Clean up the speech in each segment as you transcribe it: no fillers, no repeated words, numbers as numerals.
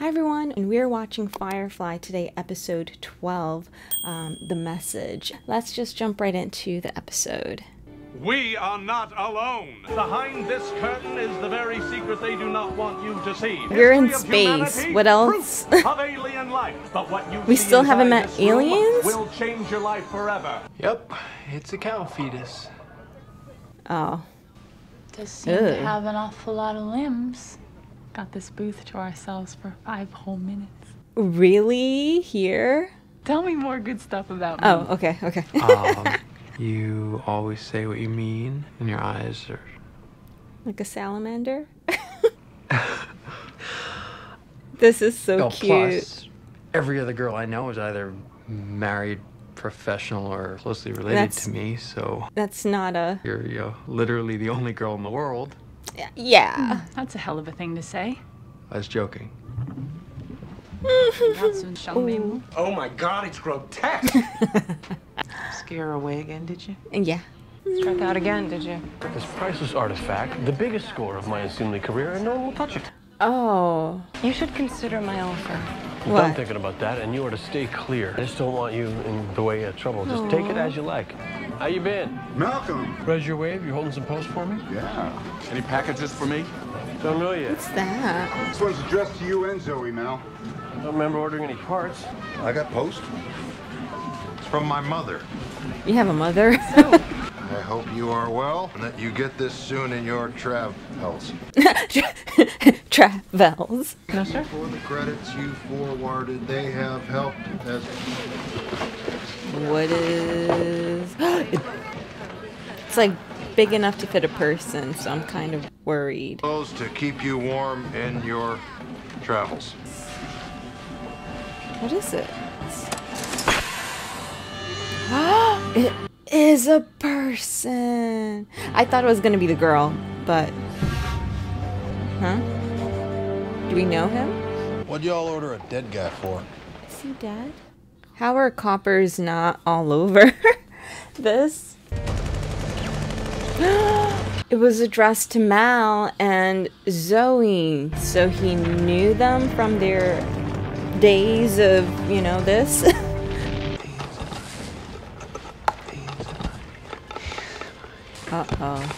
Hi everyone, and we're watching Firefly today, episode 12, The Message. Let's just jump right into the episode. We are not alone. Behind this curtain is the very secret they do not want you to see. We're in space. What else? Of alien life. But what you we still haven't met aliens? Will change your life forever. Yep, it's a cow fetus. Oh. Does seem to have an awful lot of limbs. Got this booth to ourselves for 5 whole minutes. Really? Here? Tell me more good stuff about me. Oh, okay, okay. You always say what you mean, and your eyes are... like a salamander? This is so cute. Plus, every other girl I know is either married, professional, or closely related to me, so... That's not a... You're literally the only girl in the world. Yeah. That's a hell of a thing to say. I was joking. Oh my god, it's grotesque! Scare away again, did you? Yeah. Struck out again, did you? This priceless artifact, the biggest score of my assumed career, and no one will touch it. Oh. You should consider my offer. What? I'm thinking about that, and you are to stay clear. I just don't want you in the way of trouble. Just take it as you like. How you been? Malcolm! Raise your wave. You holding some post for me? Yeah. Any packages for me? Don't know yet. What's that? This one's addressed to you and Zoe, Mal. I don't remember ordering any parts. I got post. It's from my mother. You have a mother? I hope you are well, and that you get this soon in your travels. Travels. No, sir. For the credits you forwarded, they have helped as... What is... It's like big enough to fit a person, so I'm kind of worried. Those to keep you warm in your travels. What is it? It is a person. I thought it was gonna be the girl, but... Huh? Do we know him? What'd y'all order a dead guy for? Is he dead? How are coppers not all over this? It was addressed to Mal and Zoe, so he knew them from their days of, you know, this. Uh-oh.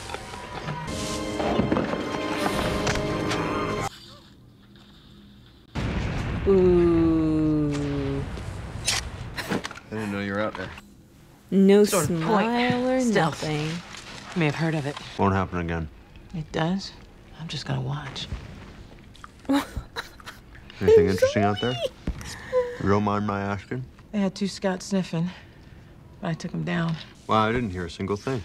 Ooh. I didn't know you were out there. No sort of smile or nothing. You may have heard of it. Won't happen again. It does? I'm just gonna watch. Anything interesting out there? You don't mind my asking? They had 2 scouts sniffing, but I took them down. Well, I didn't hear a single thing.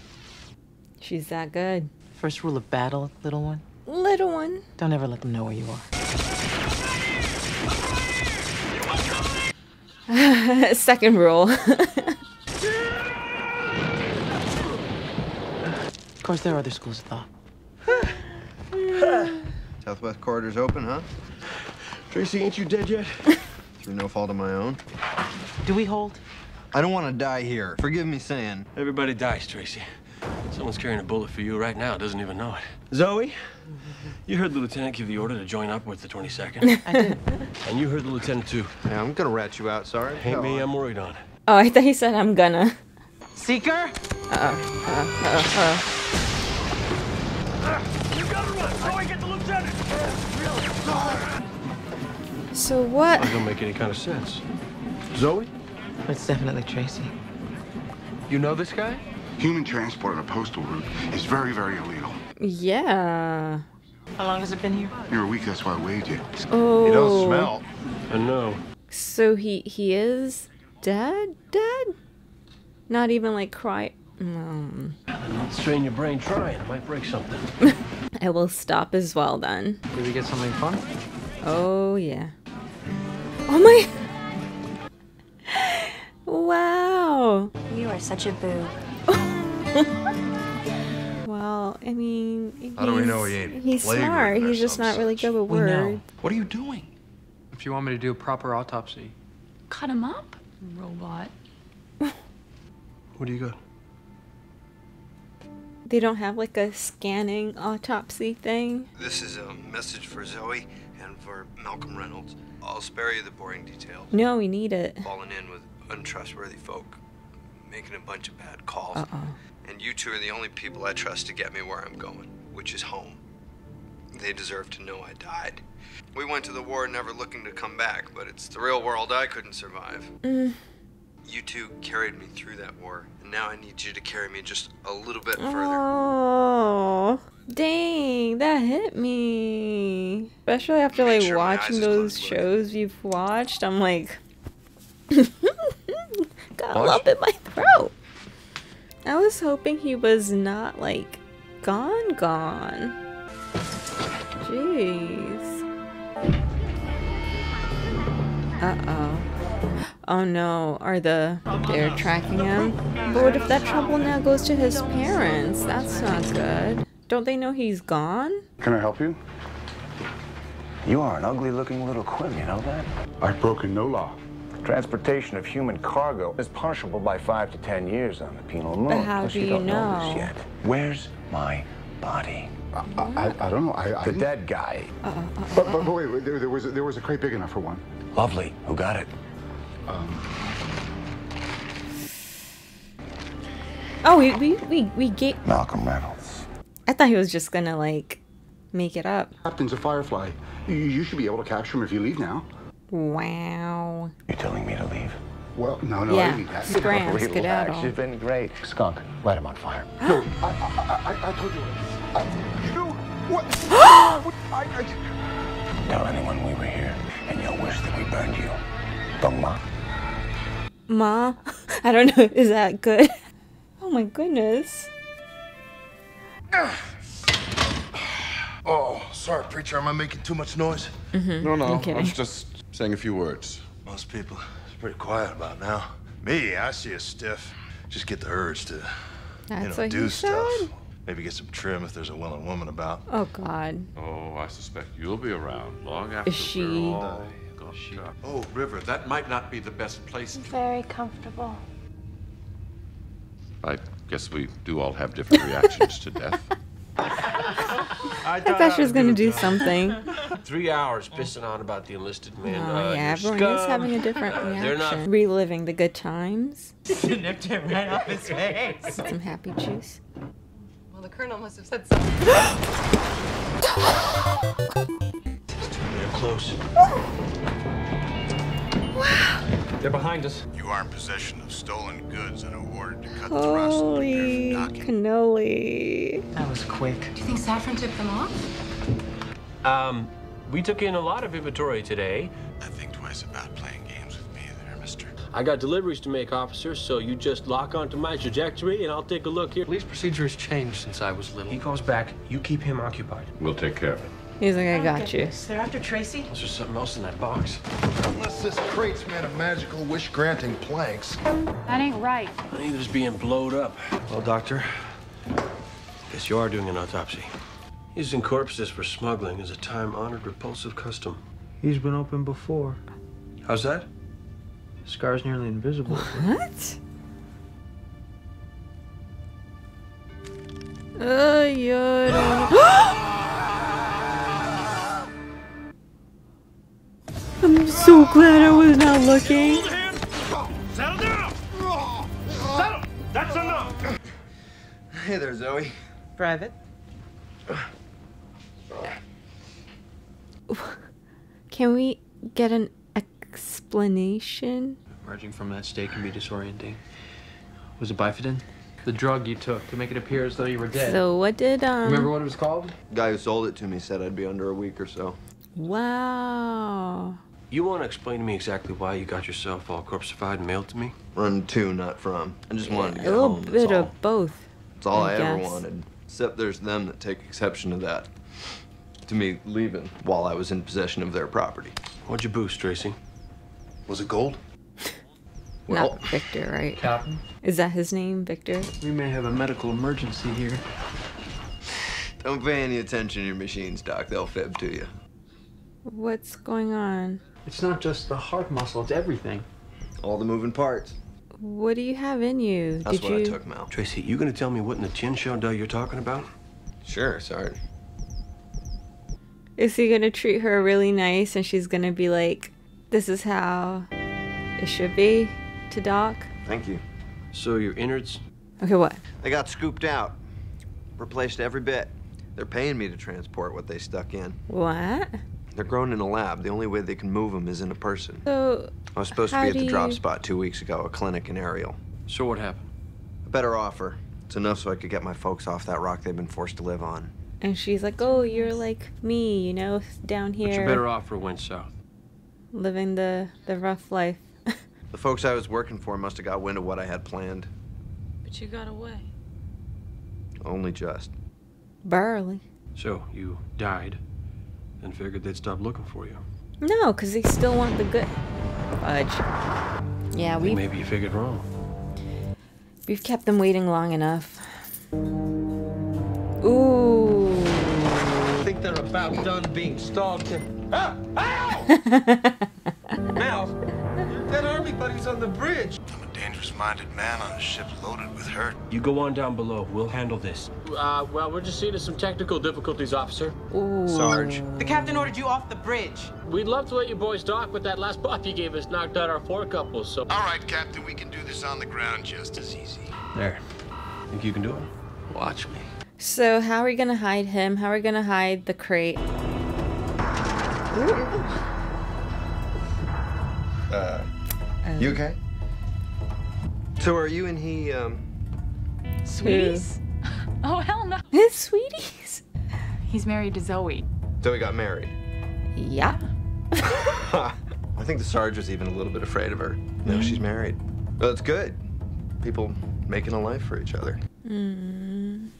She's that good. First rule of battle, little one. Little one. Don't ever let them know where you are. Second rule. Of course, there are other schools of thought. Southwest corridor's open, huh? Tracy, ain't you dead yet? Through no fault of my own. Do we hold? I don't want to die here. Forgive me saying. Everybody dies, Tracy. Someone's carrying a bullet for you right now, doesn't even know it. Zoe? You heard the lieutenant give the order to join up with the 22nd. I did. And you heard the lieutenant, too. Yeah, I'm gonna rat you out, sorry. Hate me, I'm worried on. Oh, I thought he said I'm gonna. Seeker? You gotta run! Zoe, get the lieutenant! So what? That don't make any kind of sense. Zoe? It's definitely Tracy. You know this guy? Human transport on a postal route is very, very illegal. Yeah. How long has it been here? You're a week, that's why I waved you. Oh. You don't smell. I know. So he is dead? Dead? Not even like cry. Don't strain your brain trying. It might break something. I will stop as well then. Did we get something fun? Oh, yeah. Oh my. Wow. You are such a boo. Well, I mean, how do we know he ain't? He's smart. He's just not really good with words. What are you doing? If you want me to do a proper autopsy, cut him up, robot. What do you got? They don't have like a scanning autopsy thing. This is a message for Zoe and for Malcolm Reynolds. I'll spare you the boring details. No, we need it. Falling in with untrustworthy folk, making a bunch of bad calls. And you two are the only people I trust to get me where I'm going, which is home. They deserve to know I died. We went to the war never looking to come back, but it's the real world I couldn't survive. You two carried me through that war, and now I need you to carry me just a little bit further. Oh, dang, that hit me. Especially after like watching those shows you've watched, I'm like, got a lump in my throat. I was hoping he was not like gone. Jeez. Oh no, they're tracking him? But what if that trouble now goes to his parents? That's not good. Don't they know he's gone? Can I help you? You are an ugly looking little quib, you know that? I've broken no law. Transportation of human cargo is punishable by 5 to 10 years on the penal law. But how do you know this yet? Where's my body? I don't know. The dead guy. But wait, there was a crate big enough for one. Lovely. Who got it? Oh, we get Malcolm Reynolds. I thought he was just gonna like make it up. Captain's a Firefly. You should be able to capture him if you leave now. Wow. You're telling me to leave? Well, no. Yeah. Relax. You've been great. Skunk, light him on fire. No, I told you. Tell anyone we were here, and you'll wish that we burned you. Don't, Ma. Ma? I don't know. Is that good? Oh my goodness. Oh, sorry, preacher. Am I making too much noise? No. Okay. I was just saying a few words. Most people are pretty quiet about now. Me, I see a stiff. Just get the urge to, do stuff. Said? Maybe get some trim if there's a willing woman about. Oh God. Oh, I suspect you'll be around long after we're all gone. Oh, River, that might not be the best place. Very comfortable. I guess we do all have different reactions to death. I thought she was gonna do something. 3 hours pissing on about the enlisted man. Oh yeah, everyone is having a different reaction. They're not reliving the good times. Nipped him right off his face. Some happy juice. Well, the colonel must have said something. It's too near close. Wow. They're behind us. You are in possession of stolen goods and are ordered to cut thrust. Holy cannoli. That was quick. Do you think Saffron took them off? We took in a lot of inventory today. I think twice about playing games with me there, mister. I got deliveries to make, officer, so you just lock onto my trajectory and I'll take a look here. Police procedure has changed since I was little. He goes back, you keep him occupied. We'll take care of it. He's like, I got you. They're after Tracy? There's just something else in that box. Unless this crate's made of magical wish-granting planks. That ain't right. I think it's being blowed up. Well, doctor, guess you are doing an autopsy. Using corpses for smuggling is a time-honored repulsive custom. He's been open before. How's that? Scar's nearly invisible. What? Oh, you I'm so glad I was not looking. Settle down! Settle! That's enough! Hey there, Zoe. Private. Can we get an explanation? Emerging from that state can be disorienting. Was it bifidin? The drug you took to make it appear as though you were dead. So what did, remember what it was called? The guy who sold it to me said I'd be under a week or so. Wow. You want to explain to me exactly why you got yourself all corpseified and mailed to me? Run to, not from. I just wanted to get home. A little bit of both. That's all I ever wanted. Except there's them that take exception to that. To me leaving while I was in possession of their property. What'd you boost, Tracy? Was it gold? Well, not Victor, right? Captain? Is that his name, Victor? We may have a medical emergency here. Don't pay any attention to your machines, Doc. They'll fib to you. What's going on? It's not just the heart muscle, it's everything. All the moving parts. What do you have in you? That's what I took, Mal. Tracy, you gonna tell me what in the chin show you're talking about? Sure, sorry. Is he gonna treat her really nice and she's gonna be like, this is how it should be to Doc? Thank you. So your innards? Okay, what? They got scooped out. Replaced every bit. They're paying me to transport what they stuck in. What? They're grown in a lab. The only way they can move them is in a person. So I was supposed to be at the drop spot 2 weeks ago, a clinic in Ariel. So what happened? A better offer. It's enough so I could get my folks off that rock they've been forced to live on. And she's like, oh, you're like me, you know, down here. But your better offer went south. Living the rough life. The folks I was working for must have got wind of what I had planned. But you got away. Only just. Barely. So you died and figured they'd stop looking for you? No, because they still want the good. Fudge. Yeah, we... Maybe you figured wrong. We've kept them waiting long enough. Ooh. I think they're about done being stalled to... Ah! Ow! Mal, your dead army buddy's on the bridge. I'm a dangerous-minded man on a ship loaded with hurt. You go on down below. We'll handle this. Well, we're just seeing some technical difficulties, officer. Ooh. Sarge. The captain ordered you off the bridge. We'd love to let you boys dock, but that last buff you gave us knocked out our forecouples, so... All right, Captain. We can do this on the ground just as easy. There. Think you can do it? Watch me. So how are we going to hide him? How are we going to hide the crate? Ooh. You okay? So are you and he, Sweeties? Oh, hell no. His sweeties? He's married to Zoe. Zoe got married? Yeah. I think the Sarge was even a little bit afraid of her. No, she's married. Well, that's good. People making a life for each other. Mm.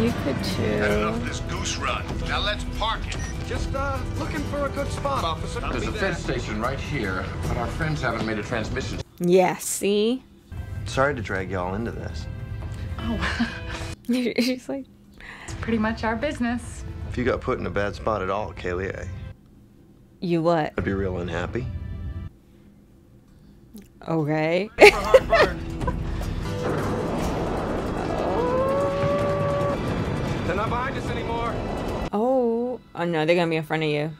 You could too. That's enough of this goose run. Now let's park it. Just looking for a good spot, officer. There's a fence station right here, but our friends haven't made a transmission. Yeah, see? Sorry to drag y'all into this. Oh. She's like, it's pretty much our business. If you got put in a bad spot at all, Kaylee, you what? I'd be real unhappy. Okay. Oh. They're not behind us anymore. Oh, oh no, they're gonna be in front of you.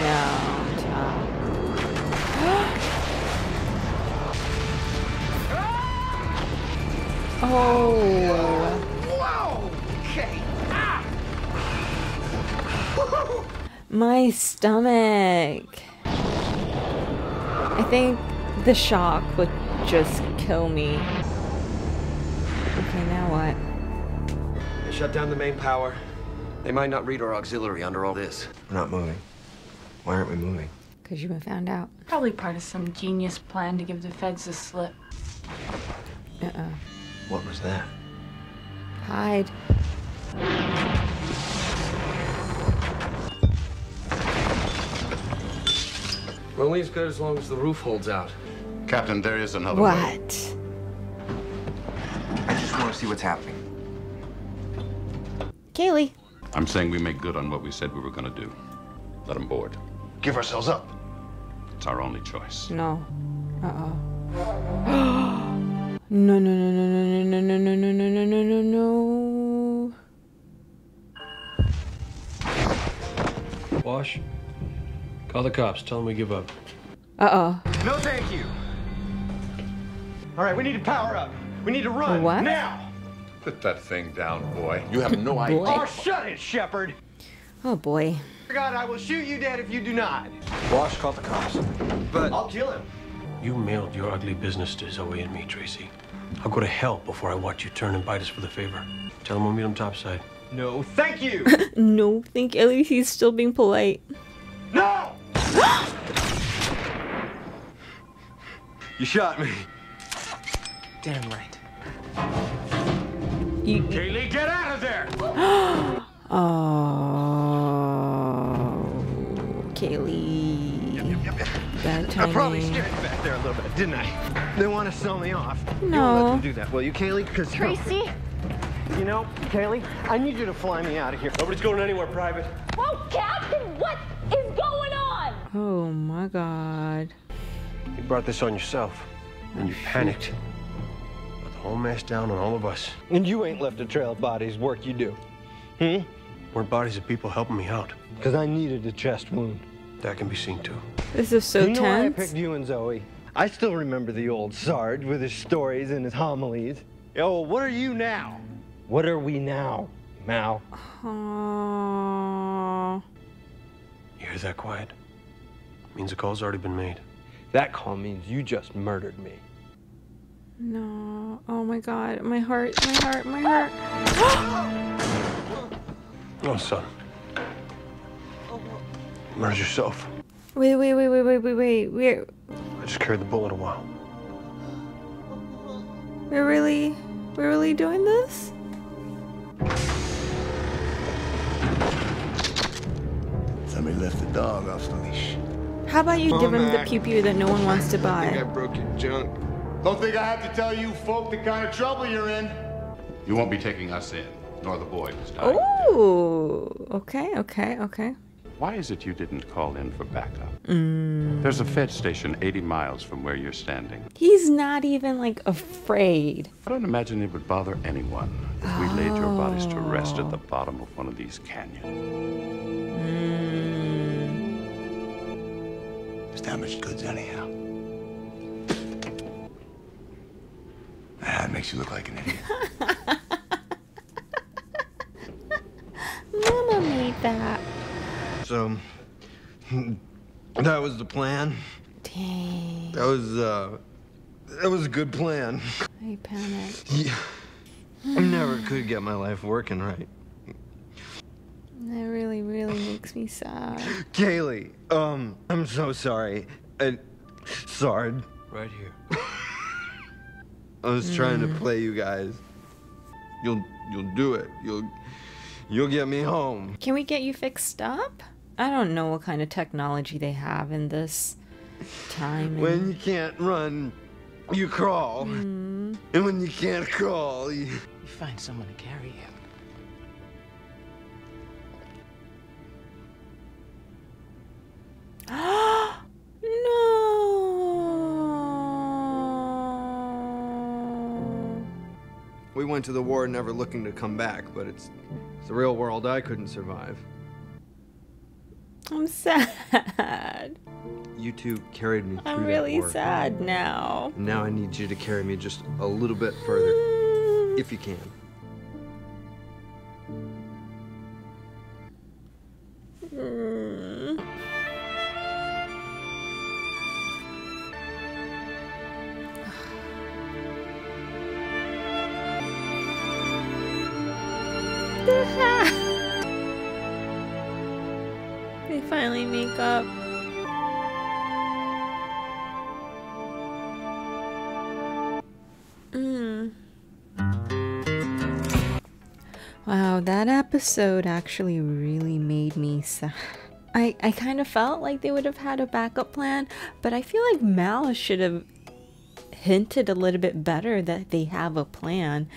No, Tom. Oh. Whoa. Okay. Ah. My stomach. I think the shock would just kill me. Okay, now what? Shut down the main power. They might not read our auxiliary under all this. We're not moving. Why aren't we moving? Because you've been found out. Probably part of some genius plan to give the feds a slip. Uh-oh. What was that? Hide. We're only as good as long as the roof holds out. Captain, there is another way. What? I just want to see what's happening. Kaylee. I'm saying we make good on what we said we were going to do. Let them board. Give ourselves up. It's our only choice. No. Uh-oh. No, no, no, no, no, no, no, no, no, no, no, no, no, no. Wash, call the cops. Tell them we give up. Uh-oh. No, thank you. All right, we need to power up. We need to run. What? Now. Put that thing down, boy. You have no idea. Oh, shut it, Shepard. Oh, boy. God, I will shoot you dead if you do not. Wash, call the cops. But I'll kill him. You mailed your ugly business to Zoe and me, Tracy. I'll go to hell before I watch you turn and bite us for the favor. Tell him we'll meet him topside. No, thank you. No, thank you. At least he's still being polite. No! You shot me. Damn right. Kaylee, get out of there! Oh, Kaylee. Yep. Bad timing. I probably scared you back there a little bit, didn't I? They want to sell me off. No. You won't let them do that, will you, Kaylee? Because Tracy. You know, Kaylee, I need you to fly me out of here. Nobody's going anywhere, Private. Oh, Captain, what is going on? Oh my God. You brought this on yourself, and you panicked. Whole mess down on all of us. And you ain't left a trail of bodies work you do. Hmm? were bodies of people helping me out. Because I needed a chest wound. That can be seen too. This is so tense. You know why I picked you and Zoe? I still remember the old Sarge with his stories and his homilies. Yo, what are you now? What are we now, Mal? You hear that quiet? Means the call's already been made. That call means you just murdered me. No. Oh, my God. My heart. My heart. My heart. Oh, son. Murder yourself. Wait. I just carried the bullet a while. We're really doing this? Somebody left the dog off the leash. How about you give him the pew-pew that no one wants to buy? I think I broke your junk. Don't think I have to tell you folk the kind of trouble you're in. You won't be taking us in, nor the boy who's dying. Ooh, okay. Why is it you didn't call in for backup? There's a Fed station 80 miles from where you're standing. He's not even, like, afraid. I don't imagine it would bother anyone if we laid your bodies to rest at the bottom of one of these canyons. It's damaged goods anyhow. Ah, it makes you look like an idiot. Mama made that. So, that was the plan. Dang. That was a good plan. I panicked. Yeah. I never could get my life working right. That really, really makes me sad. Kaylee, I'm so sorry. Sard. Right here. I was trying to play you guys. You'll do it. You'll get me home. Can we get you fixed up? I don't know what kind of technology they have in this time. When you can't run, you crawl. And when you can't crawl, you find someone to carry you. No. We went to the war never looking to come back, but it's the real world I couldn't survive. I'm sad. You two carried me through. I'm really sad now. Now I need you to carry me just a little bit further, if you can. They finally make up. Wow, that episode actually really made me sad. I kind of felt like they would have had a backup plan, but I feel like Mal should have hinted a little bit better that they have a plan.